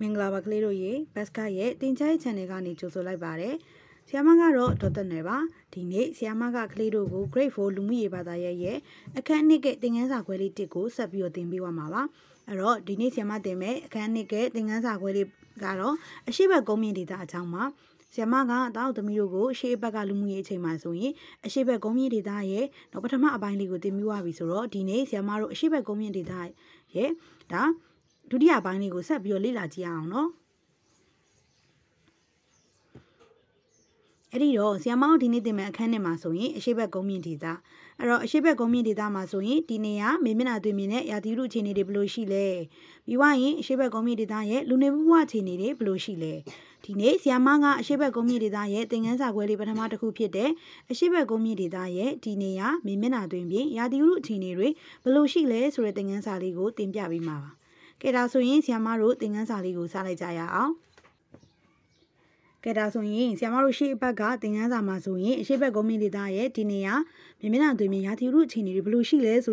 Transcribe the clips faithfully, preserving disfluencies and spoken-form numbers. Mingla Bakliroye, Pasca Yet, Tinchai Chanegani Chusolabare, Siamaga Ro, Totaneva, Tine, Siamaga Clirogo, Grateful Lumi Badaye, a can negate things are qualitico, Sabiotin Biwamava, a rod, Dine Siamateme, can negate things are qualitaro, a shiba gomidita chama. Siamaga, thou the Mirogo, she bagalumi chemasui, a shiba gomidi die, no patama abinding with the Mua Visoro, Dine, Siamaro, shiba gomidi die, ye, da, to the abinding with Sabiolila Giano. Edido, Siamao dinitime cane masui, a shiba gomidita, a shiba gomidita masui, Dinea, Mimina domine, Yadiru chini de blue chile, Biwai, shiba gomidita, Lunevua chini de blue chile. Tine, Siamaga, a shiver gomidi diet, things are well, but a matter who pete, a shiver gomidi diet, Tinea, Mimena Dimbi, Yadiru Tinere, below she lays, reading and saligo, Timbiavima. Get us so in Siamaru, thing and saligo, Salajaya out. Get us so in Siamaru, she baga, thing and Amazui, a shiver gomidi diet, Tinea, Mimena Dimi, Yadiru Tinere, below she lays,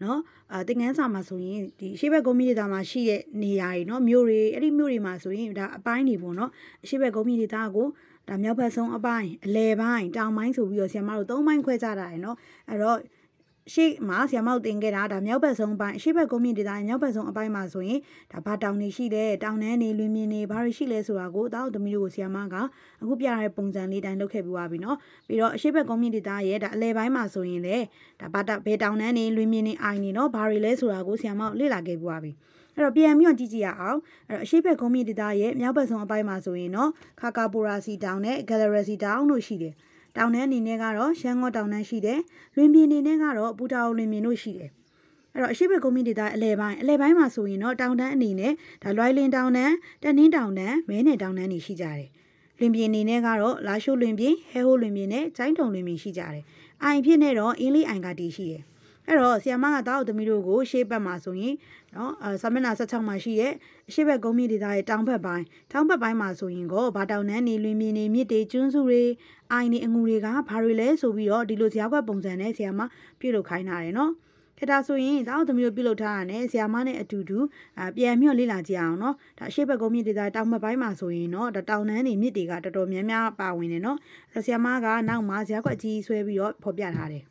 no, a thing and Samasui, the shiver gomidi damashi, Nia, no, Muri, any Muri Masui, the Biny Bono, shiver gomidi dago, the male person a bine, lay bine, down mine to be a Siamaro, don't mind quezada, no, a rod. She mass Yamau and get out a male person by shiver gomidi, a male person by Masui, the pat down the she lay, down any lumine, parishiles who are go down the middle of Siamaga, a gupia punzani, and look at Wabino, without shiver gomidi diet that lay by Masui lay. The pata pay down any lumine, I know, pariles who are go Siamau, Lila gave Wabi. A B M U Gigia out, a shiver gomidi diet, male person by Masuino, Kakaburasi down it, Galerasi down, no she. Down any negaro, shango down and she there, Lumini negaro, put out Lumino she there. A shiver committed that levine, levine masuino, down any ne, the loiling down there, the knee down there, many down any she jare. Lumini negaro, lasho lumbi, heo lumine, giant on lumin she jare. I'm pinero, illy and gadi she. Error, Siamaga down the middle go, shape by masui, no, a summona such a machie, shiver committed that tamper by, tamper by masuingo, but down any lumini, midday, junsure. I need Enguriga, Parile, so we all delusiaga bonzane, Siama, Pilo Kainareno. Ketasuin, out the mule pilotane, Siamane at two do, a Biamio Lila Giano, that Shaper committed that down by Masuino, that down any mitiga, the Domia Bawineno, the Siamaga, now Maziago G, so we all Pobianare.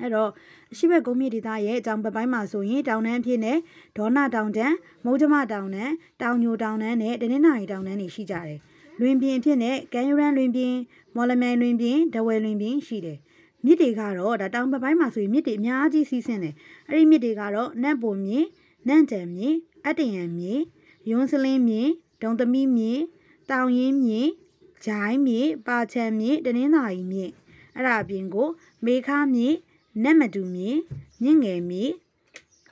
At all, Shaper committed that down by Masuin, down and Pine, Donna down there, Mojama down there, down you down and eight, and I down any shijare. Lumbin Pine, Ganyran Lumbin. Molaman Lumbin, the way Lumbin, she did. Midigaro, that down by my sweet midi, Miaji season. A midigaro, Nambo me, Nantam me, Addiam me, Yonselim me, don't me me, down in me, Chime me, Bartam me, then in I me. Arabingo, make me, Namadu me, Ninge me,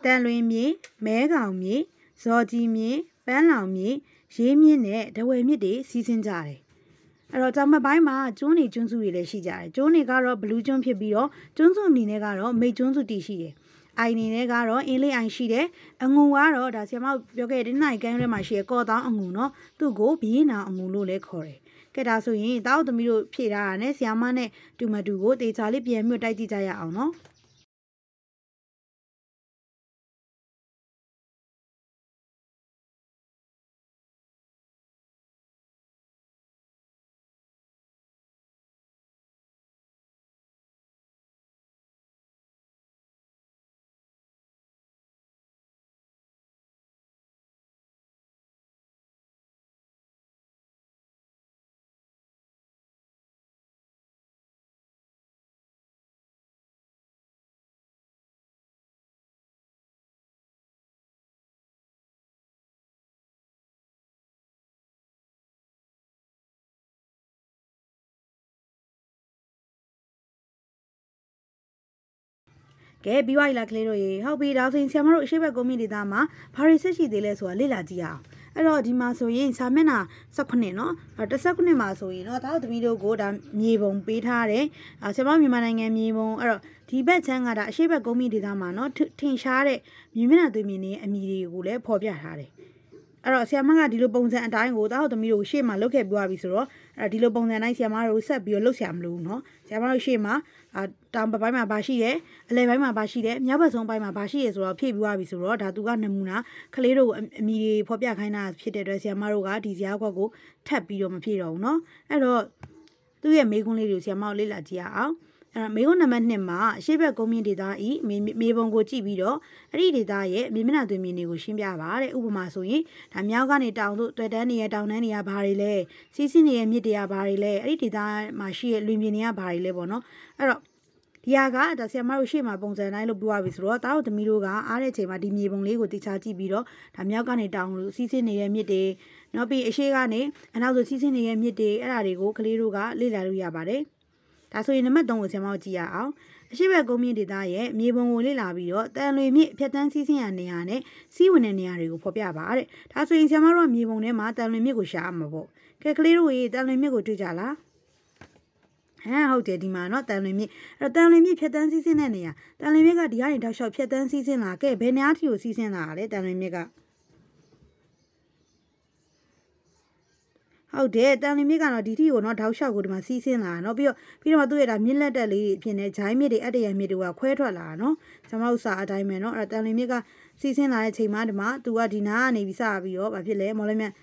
Danlui me, Megal me, Sodi me, Banlam me, she me ne, the way midi, season jolly. A Tamba by Ma, Johnny Junsu Relashija, Johnny Garo, Blue John Pibio, Junsu Ninegaro, made Junsu Tishi. I Ninegaro, Ili and Shide, Anguaro, that's your mouth, you get in night, can my share called down Anguno, to go be in a Mulule Corre. Get us in, thou the middle Piranes, Yamane, to Madugo, the Talibi and Mutaya Ono. Get B Y like Leroy, how be out in Samaro Shiba Gomidama, Parisashi de Lesua Lila Dia. A lot in Masoy in Samena, Saconeno, or the Sacone Masoy, not out the video go down Nibon Pitare, a Samami Manang and Nibon, or Tibet Sanga that Shiba Gomidama, not Tin Share, Mimina Domini, and Midi Gule, Pobia Hare. Ara Siamanga Dilo Bones and I go out the Miro Shema look at Buavisro, a Dilo Bones and I Siamaro Sub Biolosiam Luno, Siamaro Shema, a Tampa by my Bashi, a Levima Bashi, Yabazon by my Bashi as well, P. Buavisro, Tatuan Namuna, Kalero, Miri, Popia Kainas, Pitedra Siamaroga, Tiziago, Tap Biom Piro, no? At all, do you make only Siamau Lila Tia? May on a man named Ma, Shiva Gomi did I eat, may bongo chibido, read diet, Mimina to me negotiable, Ubumasui, Tamiagani down to Tadania down any a barrile, Sisini and Midia barrile, read diet, Mashi, Luminia barrilebono, Yaga, the Samarushima bones and I Buavis wrote out the Miluga, Arete, Madimi Bongo Tibido, Tamiagani down to Sisini and Mide, Nobi Eshegane, and out the Sisini and Mide, Arigo, Kaliruga, Lila Yabare. That's why I'm done with him out here. She will go me the diet, me won't labio, then we meet Petancy and Niane, see when any are for Piabare. That's why in Samara me won't emma, then we go shambo. Clearly, then we go to Jala. How did he not tell me? Tell me Petancy in any. Then we make a diary that shall Petancy in a cave, Benatio season are it, then we make a. How dare Danny Megano did you not how shall good my season? No, be do it a millet, the at the middle of Quetralano, Samosa at Imeno, or Danny Mega season. I take Madma, do a dinani visabio, a pile, moleman,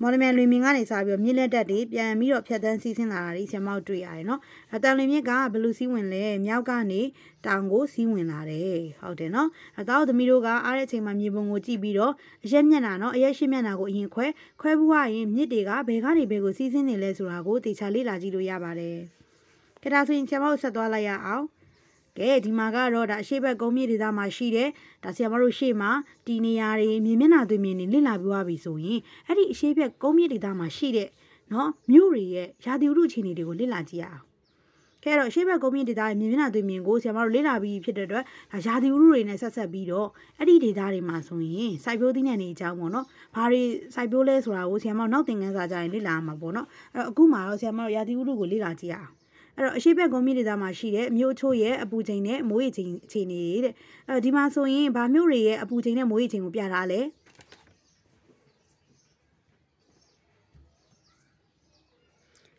moleman limingani sabio, millet at it, ya miro piatan season. I is a moutry, I know. A Danny Mega, blue sea when lay, Miaugani, Tango, sea when are. How they know? About the Miroga, I take my Mibongo Tibido, Jemianano, Yashimanago inque. Quebua in Nidiga, Begani Bego season in Lesurago, the Chalila Gido Yabare. Catasu in Chamosa Dolaya out. Gay, Dimagaro, that Sheba Gomida Mashide, that Samaru Shema, Diniari, Mimena Domini, Lila Buabisui, and it Sheba Gomida Mashide, no, Muri, Shadu Ruchini, the Lilatia. Carol Sheba Gomida, Mimena Domingo, Samar Lila B. Pedro, a Shadu Ruin as a bido, and it is Dari Masui, Sibodin and Jamono, Pari Siboles Rao, Samar nothing as a giant Lila Mabono, a Guma, Samar Yadu Lilatia. She begged me that my share, Mutoye, a putin, a moiting, tinid, a dimasoin, by Murie, a putin, a moiting, Piarale.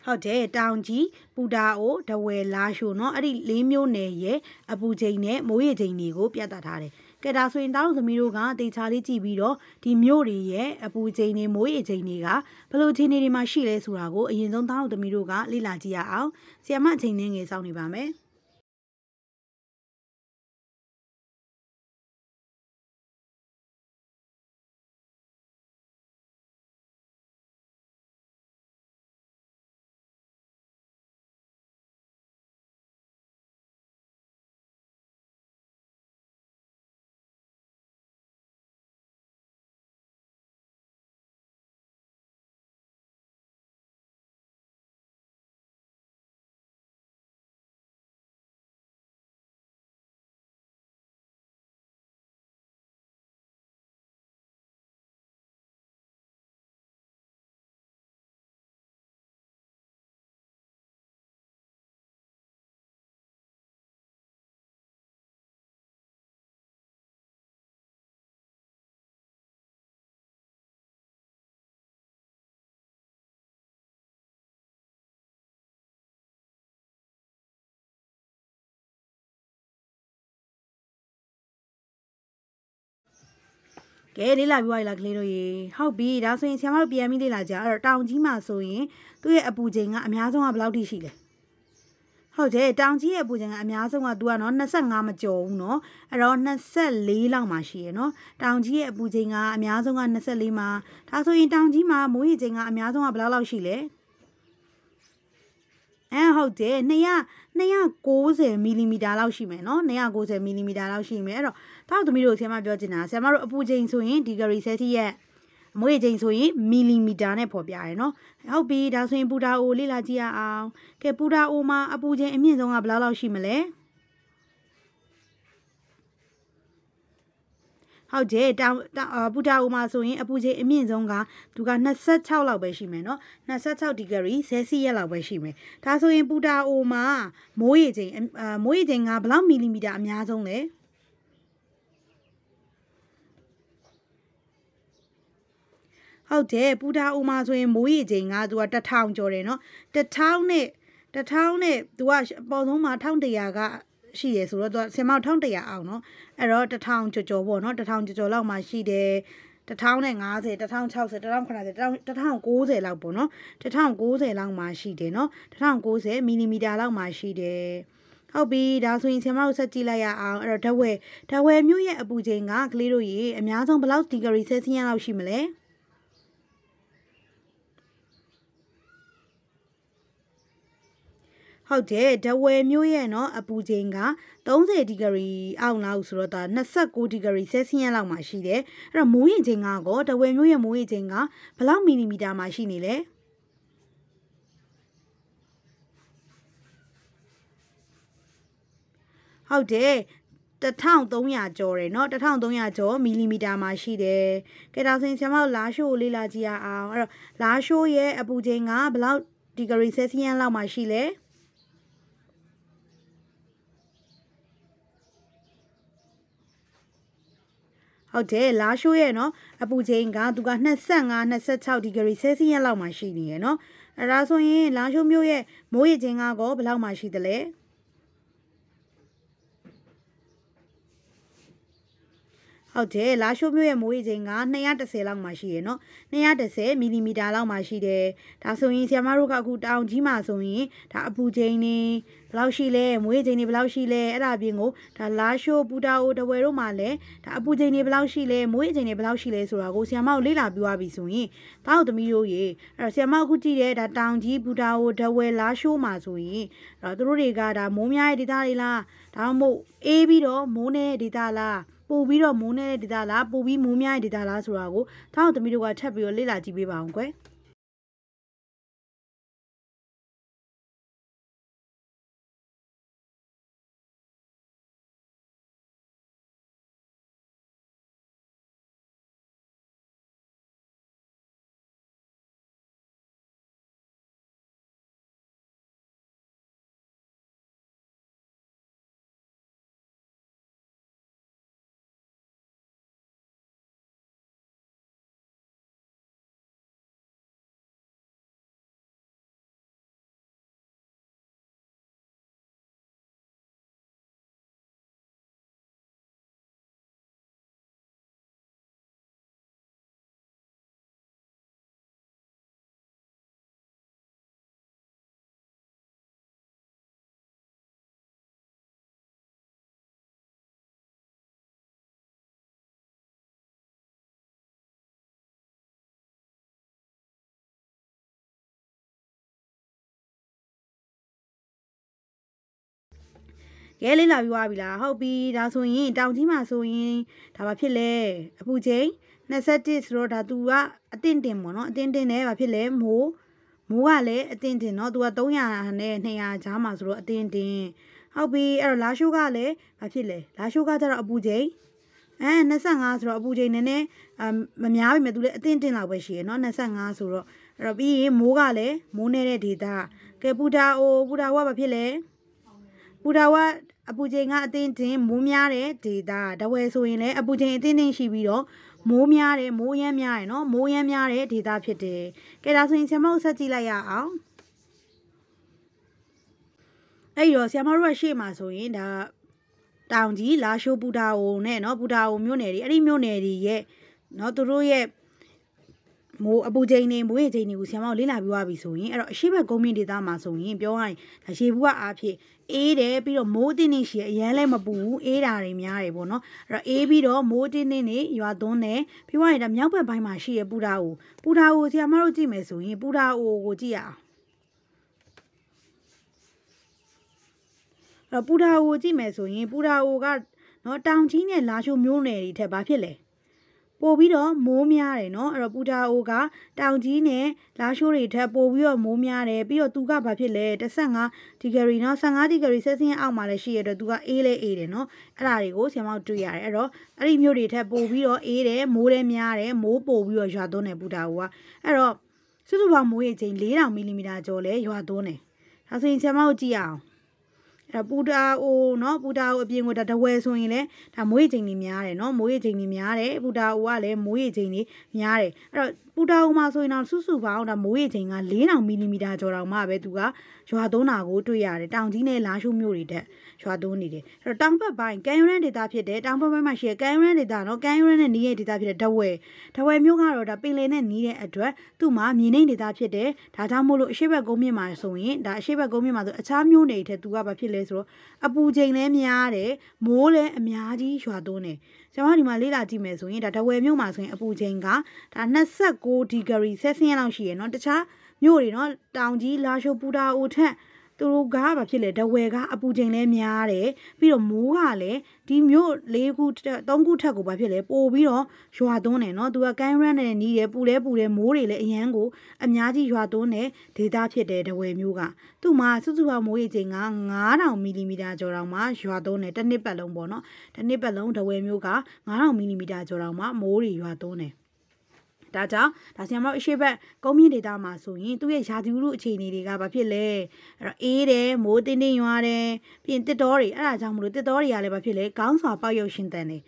How dare down G, Buddha o, the way la shuno, a limio ne, a putin, moiting, nigo, Piatare. Get us in down the Miroga, the Taliti Bido, the Murie, a putin, moiting niga, Pelotini, my shiles, Rago, and you don't down the Miroga, Lilatia out. Siamating is only Bame. Lila like Little How be that so in Samar Biami de la Jar, down Jima so in, do it a pudding, a miazon about the sheet. How dare down Gia pudding, a miazon do an honor sang amajo, no, around Nasselli Langmachino, down Gia pudding, a miazon and Nassellima, Tasso in down Jima, moiting a miazon about Chile. And how dare Naya, Naya goes a millimeter shimeno, Naya goes a millimeter shimero. Tao to Miro Sama Virginia, Samara Pujain Suin, Diggery says yet. Moejain Suin, millimeter popiano. How be that Suin Buddha o Lila Dia out? Ke Buddha Oma, a Pujain, and Mizon Ablao Shimele? How dare Buddha Oma Suin, a Pujain, and Mizonga, to got Nasa Tau Labeshimeno, Nasa Tau Diggery says yellow Beshime. Tasso in Buddha Oma, Moejain, Moejain Ablao millimeter Miazonle. How dare Buddha Umazo in Moeding, I do at the town, Jorino. The town, eh, the town, eh, the wash Bozoma town de Yaga, she is, or the Semal town de Yano, and all the town to Jovo, not the town to Jolama, she de. The town and I say the town's house at the town, the town goes a labono, the town goes along my sheet, no, the town goes a mini media along my sheet. How be that's when some out at Tilaya are at away, that way, new year a boozing arc, little ye, and my son blouse digger is setting out shimley. How dare that way, new year no a boozing arc. Don't say diggery out now, so that Nasako diggery says in a machine, or a mooing tinga go, the way mooing mooing tinga, Palam minimida machine. How dare the town don't ya jore, not the town don't ya jore, minimida machine. Get us in some out lasho, lila dia out, lasho ye, a puddinga, blout diggery says in a machine. There, Lashueno, a putinga, to got Nassanga, Nassau degree, says he allow my sheet, you know. A raso in Lashu Mue, Moetinga go, allow my sheet delay. How there, Lashu Mue, Moetinga, Nayata say long my sheet, no, Nayata say, Minimida allow my sheet there. Tasso in Samaruka go down Jima so in, that putini, Blaushile, Moetini Blaushile, Arabingo, that Lasho Buddha or the Weromale, that Putini Blaushile, Moetini Blaushile, Surago, Siamau Lila Buabisui, Pout Mioye, or Siamau Gutide, that down G Buddha or the way Lasho Masui, Rodriguez, Momia Ditala, Tamo, Ebido, Mone Ditala, Bobido Mone Ditala, Bobi Mumia Ditala Surago, Pout the Middle Chapio Lila Tibibanque. Yelila, you are villa, hobby, that's win, down Tima so in Tabapile, a putain, Nassatis, Rotatua, a tintin mono, tintin eva pile, mo, moale, a tintin, not to a doya, and nea Tamas, a tintin. Hobby, er lashugale, a pile, lashugata a putain, and Nassangas, a putain, nene, um, Mamia, medu, a tintin, I wish ye, not Nassangas, or Rabi, mogale, moneredita, Caputa, or Buddha, wapile. Budawa Abujenga attending Mumiare, Dida, the way so in a Buddha attending Shibido, Mumiare, Moyamiano, Moyamiare, Dida Pete. Get us in Samosa Tilaya out. Ayo, Samara Shima so in the down the Lasho Buddha o Neno, Buddha o Muneri, a remuneri yet, not to rule yet. Mo Abujane, Moetini, Samalina, Buabi so in, or she will go me the Damaso in, Bioine, that she were up here. Ede bit of modinish, yellow mabu, eda remiarebono, or a bit of modinine, you are donne, bewine a myamper by my sheer Buddhao. Buddhao, the Amaroti Mesui, Buddha o Godia. A Buddhao, the Mesui, Buddhao got not down tin and large mune, tabapile. Bobido, Momia, no, or Buddha oga, down Gine, Lashurita, Bobio, Momia, Bio Duga Papile, the Sanga, Tigarino, Sanga, Tigari, setting out Malaysia, the Duga Ele Edeno, Alarigo, Samal Triero, Arimurita, Bobio, Ede, Molemiare, Mo Bobio, Jadone, Budawa, Ero, Sutuba Moetin, Lira, Milimida Jole, you are done. As in Samal Diao. Buddha o no Buddha o being with the way so in it. I'm waiting me yare, no waiting me yare, Buddha wale, waiting me yare. Buddha o maso in our susu bound, I'm waiting a lena millimeter or a mabetuga. So I don't go to yard, down in a lash muride. So I don't need it. Her dumper buying, can you rent it up your dead, dumper by my share, can you rent it down, or can you rent and eat it up your way. Taway Muga or the Pillen and needed a dress to my meaning it up your day. Tatamolo Shiva Gomi my so in that Shiva Gomi mother, a time you nated to have a pillar. Abu Jane Miare, Mole Miadi Shadone. Somebody Malila Timeswing that away Mumaswing Abu Jenga, that Nessa go diggery, Sessin and she and not the cha, Murino, down G, Lasho Buddha or ten. To Gaba Chile, the Wega, Abu Jane Miare, Viro Mugale, Timur, Legu, don't go taco by Philip, or Viro, Shadone, not to a Ganran and Nia Bule Bule Mori, Yango, and Yadi Shadone, Tedache, the way Muga. To my Suzuka Moeting, Nara Milimida Jorama, Shadone, the Nepalon Bono, the Nepalon, the way Muga, Nara Milimida Jorama, Mori, Shadone. That's a shiver. Come in the dama soon. To a shadu chini gabapile. Ede, motini yuare, pintetori, as I'm with the dory alabapile, council of Payo Shintani.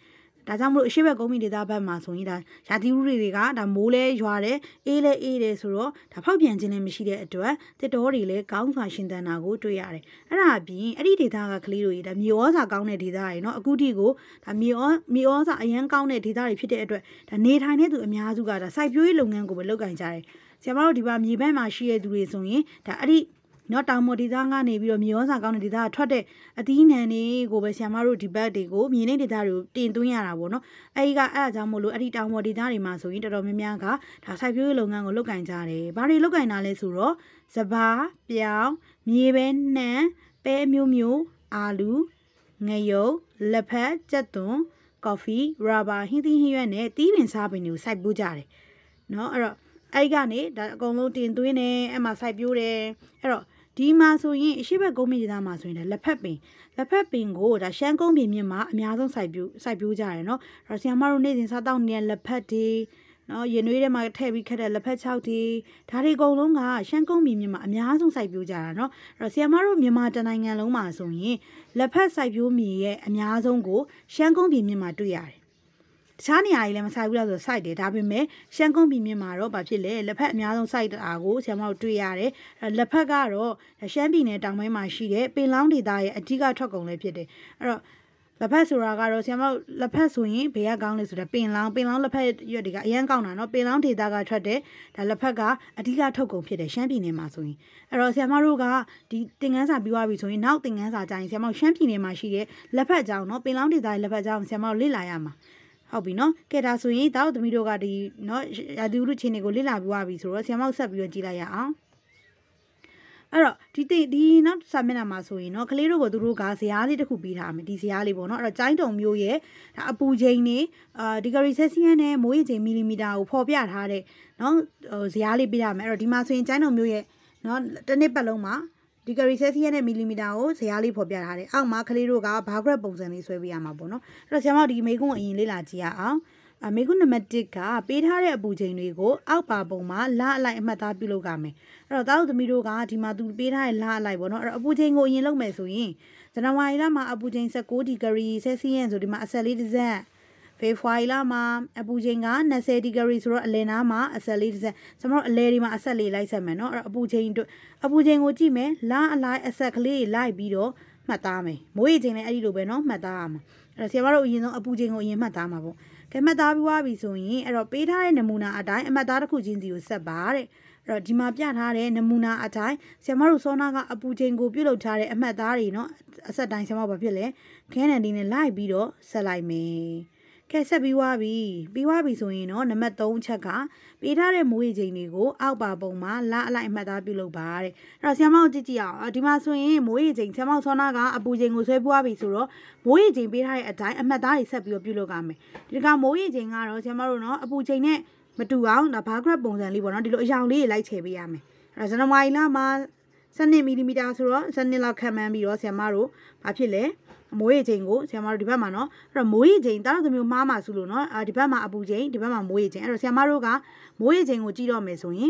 That's a shiver coming the daba masoida. Shadu riga, the mule, juare, ele, edes ro, the Pabians in a machine at her, the dory lay, council Shintanago to yare. And I being edited a clear, the miosa counted his eye, not a good ego, the miosa a young counted his eye, the need I need to Miazuga, the side you long and go look and die. Several deba me by my sheer do it on ye, the adi. Not a modizanga navy or miosa counted that trotted a tin and a go by Samaru debate go, meaning the daru, tin to Yarabono, Aiga Azamolo, Adita modidari maso, interdomianca, Tasabu longango locanzare, Barry locan alessuro, Saba, Piao, Miben, Ne, Pe Mew Mew, Alu, Nayo, Lepe, Jaton, Coffee, Rubber, Hinting here and a tea and sabinu, side bujare. No, Aigane, that golo tin to in a, and my side beauty. Dima so ye, she will go me the Amazon, la pepping. La pepping go, that shango me, Miazon Sibujarno, Rasiamaro Nathan sat down near La Petty. No, you know, my tabby cat at La Petty. Tari go longa, shango me, Miazon Sibujarno, Rasiamaro Mimatanang and Lomason ye, La Pet Sibu me, Miazon go, shango me, my duyard. Chani Island Sabula sided, Abime, Shangon Bimaro, Bapile, Lepet Miano side Ago, Samo Triare, Lepagaro, the Shambine Dame Machide, Belandi die, a tiga tocon lepide. La Pesuragaro, Samo La Pesui, Pia Gown is the Pin Lang, Belan Lepet Yodiga, Yangon, not Belandi Daga Trade, the Lepaga, a tiga tocon pide, Shambine Masui. Erosamaruga, the thing as I beware between now thing as I dine, Samo Shambine Machide, Lepet down, not Belandi die, Lepet down, Samo Lilayama. How be no? Get us to eat out the middle of the no, I do Chinigolilla, Wabi, so I'm out of your Gilaya. Error, did not Samena Masuino, Clero, Duruga, Siali, the Kubitami, Disiali Bono, a giant on Mue, Abu Jane, a degree Sessiane, Moise, Milimida, Popia, Hare, no, Siali Bidam, or Dimasu in China Mue, non the Nepaloma, degree Sessiane, Milimidao, Siali Popia Hare, Alma, Cleroga, Pagra Bones and Iswabiamabono, Rasamadi may go in Lila Tia. A megun medica, bid her a bujanigo, alpa boma, la like matabilogame. Rodal the midoga, timadu bid her la like one or a bujango in long mesui. The Nawai lama, a bujang sako, degree, Sessians or the Masalid there. Faithful lama, a bujenga, Nase degrees or lenama, a salid there. Some more lerima a sali like semeno or a bujango, a bujango time, la like a sacli, like bido, matame. Moeting a little beno, madame. Rasevaro, you know, a bujango in madame. Can Madame Wabi so in a beta and a muna a die and Madaraku Jinzi Sabare, Rodima Piatare and a muna a tie, Samaru Sonaga, a Pujango Pilotare and Madarino, a Sadine Samabapile, Kennedy and Libido, Salime. Casabi Wabi, Biwabi so in on a Maton Chaka, Betare Muijanigo, Alba Boma, La La and Madabilo Bare, Rasamo Titia, a Dimaso in Muijing, Samo Sonaga, a Pujango Sebuabi Suro, Muijing Betai a tie and Madari Sabio Pilogame. The Gamoijing are Samarono, a Pujane, but two out the Pagra Bones and Libon, the Lojali like Hebiame. Rasanawai Lama, Sunday Midimida Suro, Sunday La Camambio Samaro, Papile. Moe Jango, Samar Dibamano, Ramoe Jane, the new Mama Suluno, a Dibama Abu Jane, Dibama Moe Jane, or Samaruga, Moe Jango Gido Mesui,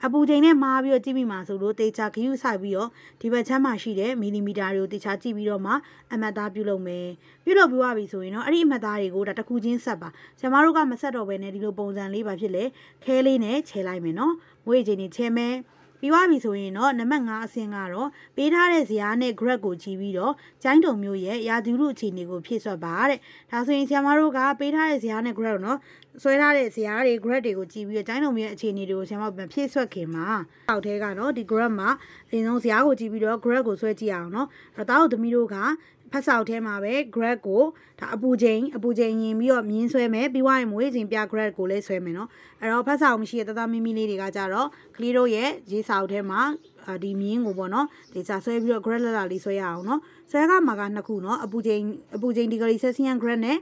Abu Jane Mavio Jimmy Masulu, they chuck you Savio, Tibetamashide, Minimidario, Tichati Biroma, and Madabulo me. Bilo Buavisuino, Ari Madarigo, that a Kujin Saba, Samaruga Masado, Benedilo Bones and Libajile, Kaline, Chelimeno, Wajini Teme, Buavisuino, Namanga Singaro, Bedaresiane, Grego Chivido, Jango Muye, Yaduruchi Nigo, Piso Bar, Tassin Samaruga, Bedaresiane Grono. So that is the area gradigo G B dynamic change of my piece of Kima. Out the grandma, the no Siago Gibido, Grego Swetiano, Radao the Miruga, pass out him away, Grego, Abu Jane, Abu Jane, your means swemme, be wine waiting, be a Grego less swemmeno, and I'll pass out Michi at the Mimini Gajaro, Clido ye, Gis out him, a demean gobono, the Sasso Grelali Soyano, Saga Maganacuno, Abu Jane, Abu Jane de Galician Grene.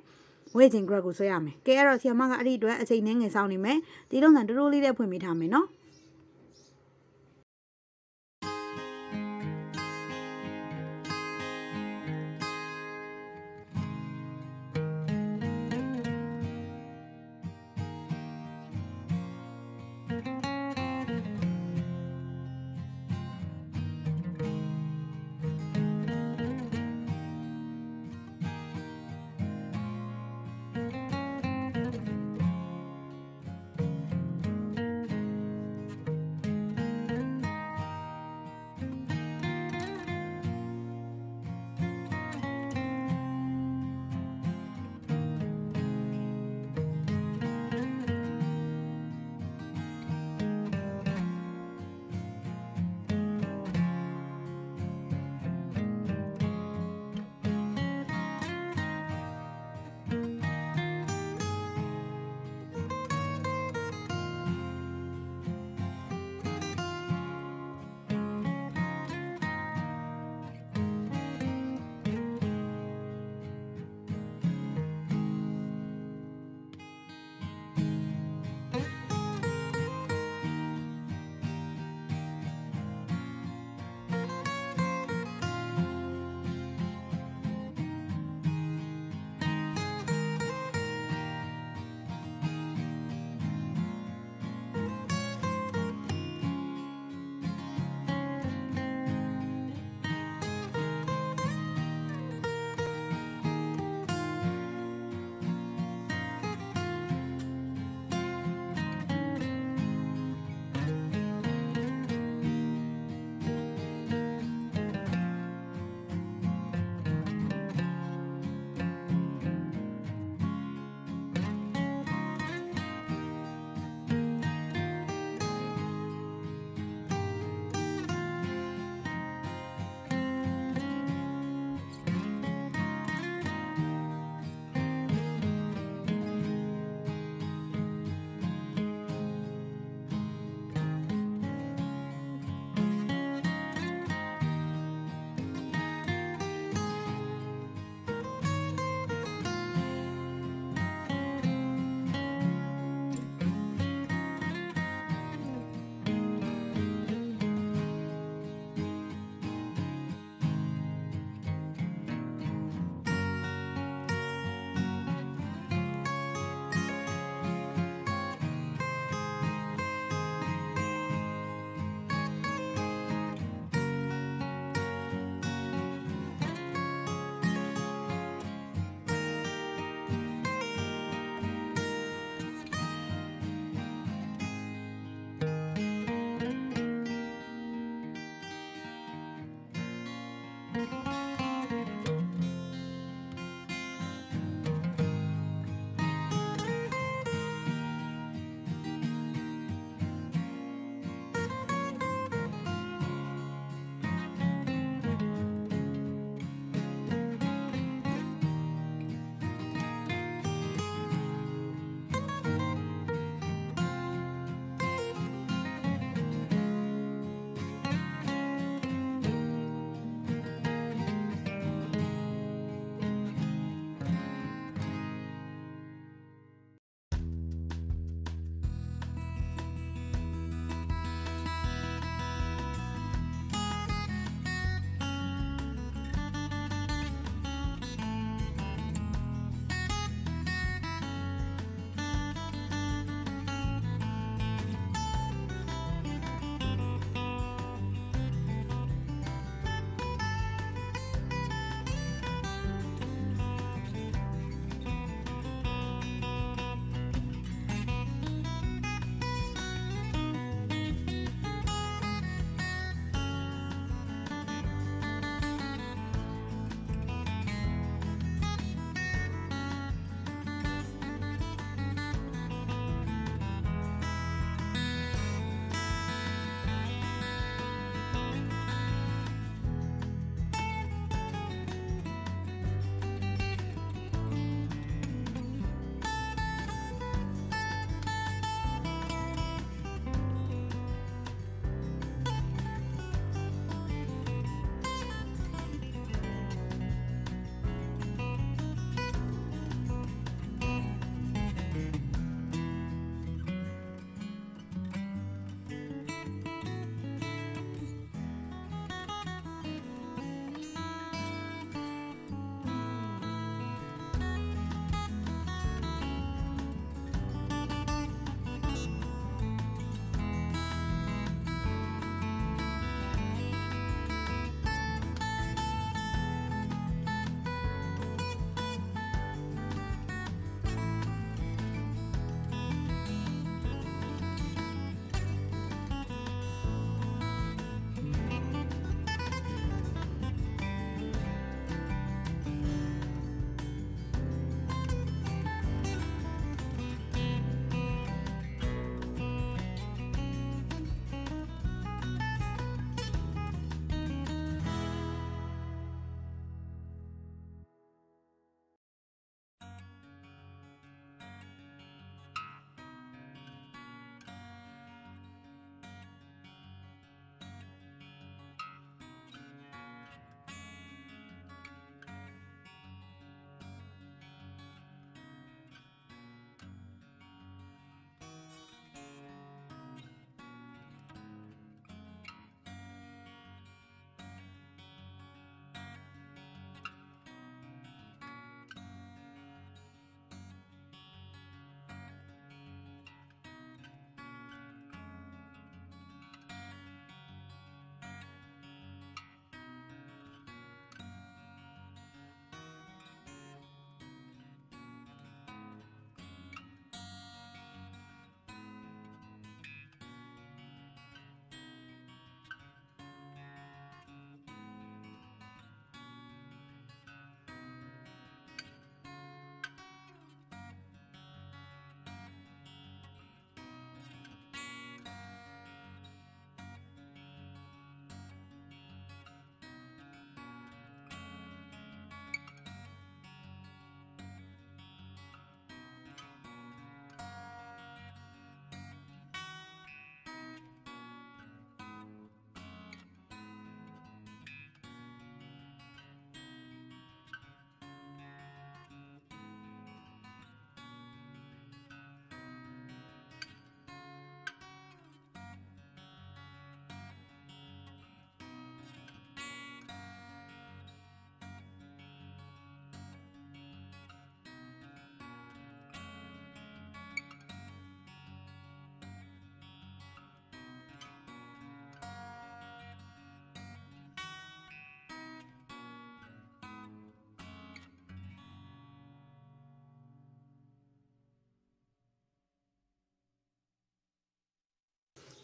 Waiting Grego Soyame. Care your manga reader as a name is only me. They don't and rule it up with me, no?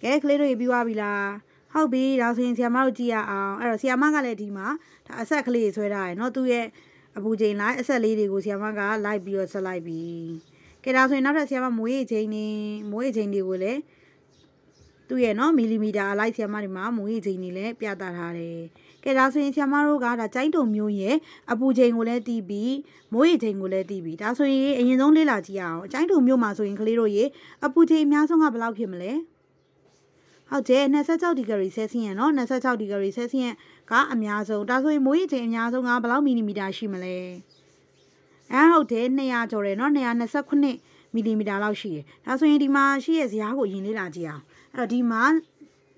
Calculator e biwa bi la. How be da so yin siya ma do ji ya aw. Ai do siya ma ka le di ma da asset kle swai da ye no tu ye abu chain lai asset le de ko siya ma ka lai bi yo set lai bi. Ke da so yin naw da siya ma mwe ye chain ni mwe ye chain de ko le tu ye no millimeter a lai siya ma di ma mwe ye chain ni le pya ta tha de. Ke da so yin siya ma ro ka da chain ton myo ye abu chain ko le ti bi mwe ye chain ko le ti bi. Da so yin a yin song le la ji ya aw. Chain ton myo ma so yin kle ro ye abu chain mya song ka ba law phit ma le. Out there, Nessa degree says here, no, Nessa degree says here, got a miazo, that's why Moit and Yazo are below Minimida Shimele. Out there, Nea Toreno, Nea Nessa Cune, Midimida Laushi. That's why Dima, she is Yago in Liladia. A demand,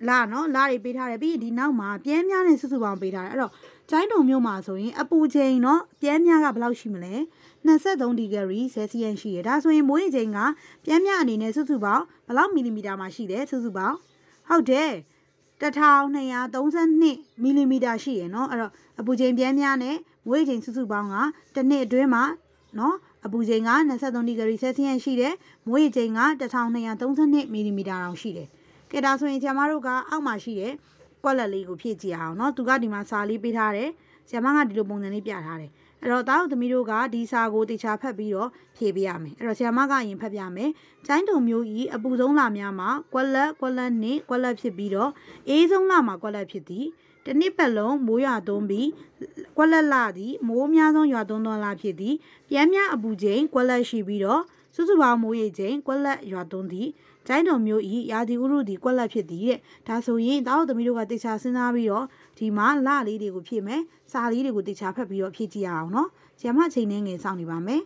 la no, Larry bit her a bit, did now, ma, Piamian and Susan bit her at all. Chino Mumazo, a pooje, no, Piamia below Shimele. Nessa don't degree says he and she. That's why Moit and Piamian and Susuba, below Minimida Mashide, Susuba. How dare the town near thousand millimeter she, no, or a bujang bianiane, waiting to subanga, the ne drama, no, a bujanga, and a sudden degree and she there, waiting at the town near thousand millimeter she there. Get us when Yamaruga, Alma she there, quality of Pietia, not to Gadima Sali Pitare, Samanga de Bonani Piatare. A lot out the Miruga, Disago de Chapabiro, Pibiame, Rosiamaga in Pabiame, Tanto Mui, a Buzon Lamiama, Quala, Quala Ne, Quala Pibiro, Azon Lama, Quala Piti, the Nipalon, Boya Dombi, Quala Ladi, Momiazon Yadono La Piti, Yamia Abujain, Quala Shibiro, Susuba Moyajain, Quala Yadondi, Tanto Mui, Yadi Urudi, Quala Piti, Tasoyin, out the Miruga de Chasinario. Dima la lady would pay me, Sally would the chapel be your pity out, no? Jamma chaining and sounding by me.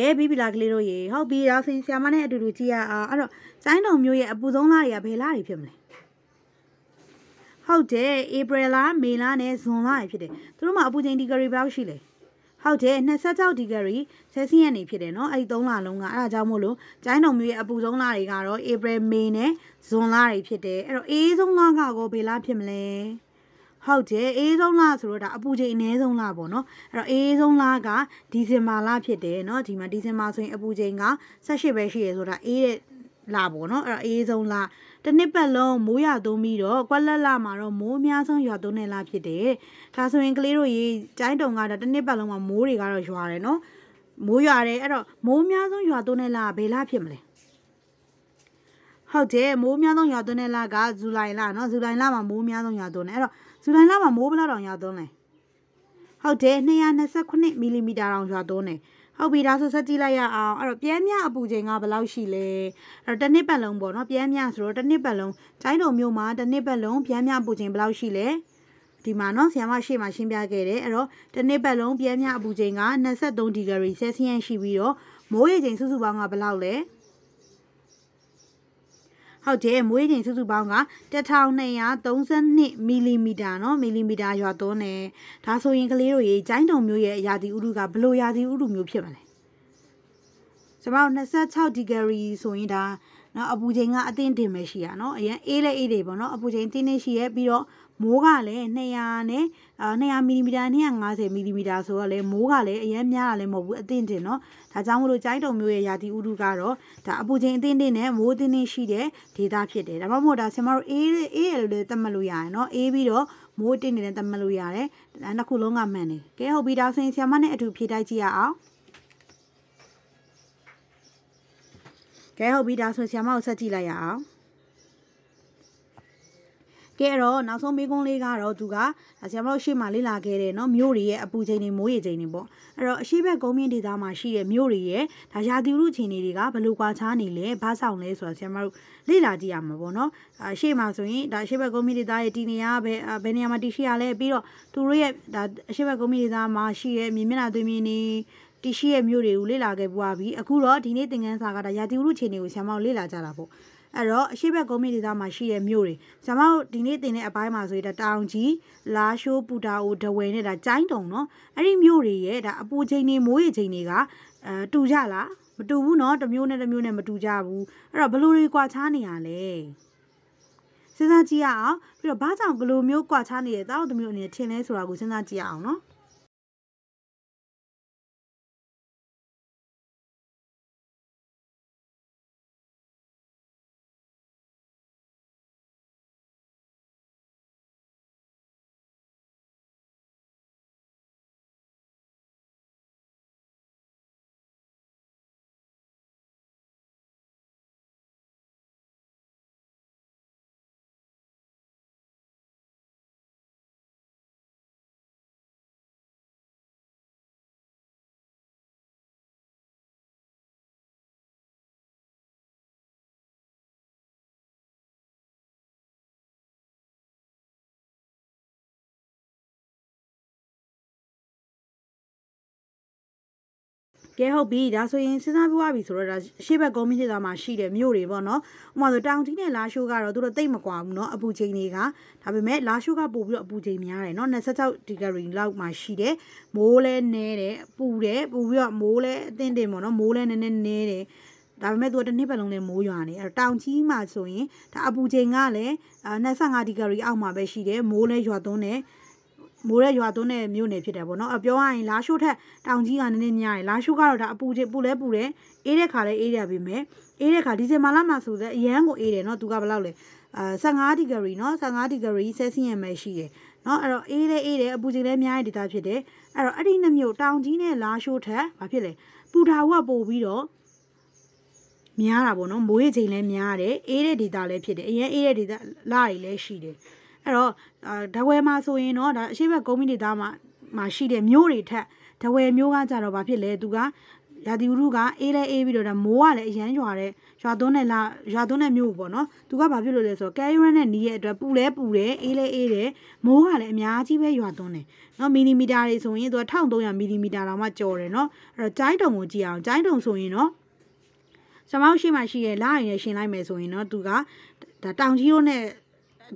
Gay baby like little ye, how be out in Samana to Rutia, I don't sign on you a Buzonaria Belari family. How dare Ebrella, Milan, as on life today. Through my pudding degree about Chile. How dare Nessata degree, says he any pideno, I don't long at Jamolo, Dino me a Buzonarigaro, Ebre Mene, Zonari Pide, or is on long ago Bela family. How dare is on last road, a puja in his own labono, or is on laga, Dizima la Pide, not him a Dizima swing a pujenga, such a beshi is what I Labono or is on la the Nepalo, Moya domido, Kuala Lamaro, Momiason, your donella pide, Tasso and Clero ye, Tidonga, the Nepaloma, Morigar, Juareno, Moyare, Momiason, your donella, Bella Pimley. How dare Momiason, your donella, Gazulaila, no Zulailama, Momiason, your donella, Zulailama, Mobla on your donne. How dare Nayan has a connect millimeter on your donne. How be that society like ah? Or Pianya Abujenga Belaushile, or the Nepalong Bono Pianya through the Nepalong. China Muma the Nepalong Pianya Abujenga Belaushile. Dimano Siamashi Machine Bagere, or the Nepalong Pianya Abujenga Nasa Don Digari says he and Shibiro, Moe Jane Susubanga Belaule. How dare Moe Jane Susubanga, the town Naya, Donson Milimidano, Milimida Yadone, Tasso in Cleary, China Muya Yadi Uruga, Blue Yadi Urumu Pimele. So about Nessa Tau Digari Soinda, not abusing at the Intimesiano, Ele Edebono, abusing Tinesia, Biro, Mogale, Neane, Nea Milimidanian as a Milimida Sole, Mogale, Yamia Lemo at the Intino, Tazamo China Muya Yadi Urugaro, Tabuzin Tindine, Motinishide, Tidapide, Ramoda Semar El de Tamaluyano, Ebiro, Motin de Tamaluyare, and a Kulonga Mani. Kehobida Saint Samane to Pidatia. Kehobida does with Yamau Satilaya. Kero, now so big only Garo Duga, as Yamoshi Malila Gere, no Murie, a Putani Moetanebo. Shiba Gomindi Damashi, Murie, Tajadi Rutini, Baluka Tanile, Passaunless was Yamau Lila Diamabono, Shema Swing, that Shiba Gomidi Diatinia, Beniamatishia, Biro, to reap that Shiba Gomidi Damashi, Mimina Domini. Tishie Muri Lila Gabuabi, a cool lot in eating and Sagada Yadi Rutini with Samal Lila Jalabo. A rock, Shiba Gomida Mashi and Muri. Samal dinating a paimas with a town G, Lasho Puta Utawene that giant no, and in Muri, that Putani Moetiniga, Tujala, but do not a mune and a mune and Tujabu, or a Baluri Quataniale. Senatia, your baton glue milk Quatani is out the mune in tennis or a Gusenatia, no? Hobi, that's why in Sinabuabi, Shiba Gomida Mashi, Muri, Bono, Mother Downton and La Sugar, or do the Demaquam, not a Bujaniga, have met La Sugar Bubu Bujania, not necessary to carry loud Mashide, Mole, Nere, Pure, Buya, Mole, then Demono, Mole, and then Nere. Have met what a nipple on the Moyane, or Town Tima Soy, the Abujangale, Nasanga Digari Alma Beshide, Mole Jadone. Mure you are done a muni pitabo, a bioine lashota, down tea and in yai, lashugar, a puja bule bule, erecale area be made, ereca is a malamasu, the yango ere, not to gabalale, sangadigari, no, sangadigari, says he and meshi, not a ere ere, a puzilemia detachede, a adding the mute down tea, lashota, papile, put our bo widow. Miarabono, boetile miare, ere didale pide, ere did lie lashide. Hello, the way Maso in order, she will go in the Dama, my sheet and Muri tap, the way Muga Zaro Papile Duga, Yadiruga, Ela Avidoda, Moa, Yanjuare, Chardone la Chardone Mubono, Tuba Viloso, Caron and Nia, Pule Pule, Ela Ere, Moa, Miati, where you are done. No mini midar is only to a town, do a mini midara much or no, or a title motia, title so you know. Somehow she might she a lie, she like me so you know, Tuga, the town you know.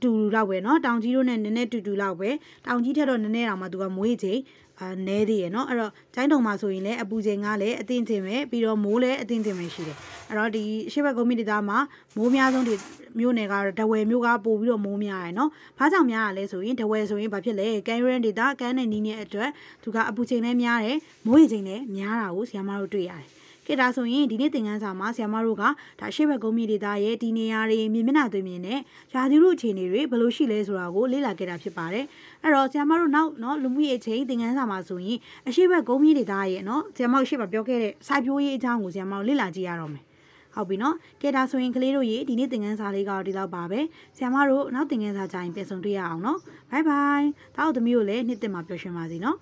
To Lawe, no, down zero and the net to do Lawe, down jitter on the Neramadua Moete, a Nedi, no, or Tino Masoine, a Buzengale, a Tintime, Pido Mole, a Tintime Shire. Around the Shiva Comidama, Momias on the Munega, the way Muga, Bobio Momia, no, Pasamia, so interway so in Papile, Garen the dark and Nina etre, to got a Buzenemia, Moetine, Niaraus, Yamaro Tria. Kita so in deleting as a mass Yamaruga, that she will go me the diet, dineari, mimina domine, Chadiru chinere, Belushi les rago, Lila get up separe, and all Yamaru now, no, Lumi eating as a massui, and she will go me the diet, no, Yamau shiver blockade, Sabu eating with Yamau Lila diarome. Albino, Kita so in Clearo ye, deleting as a legal de la babe, Yamaru, nothing as a time person to Yano. Bye bye, Tao the mule, knit them up your shemazino.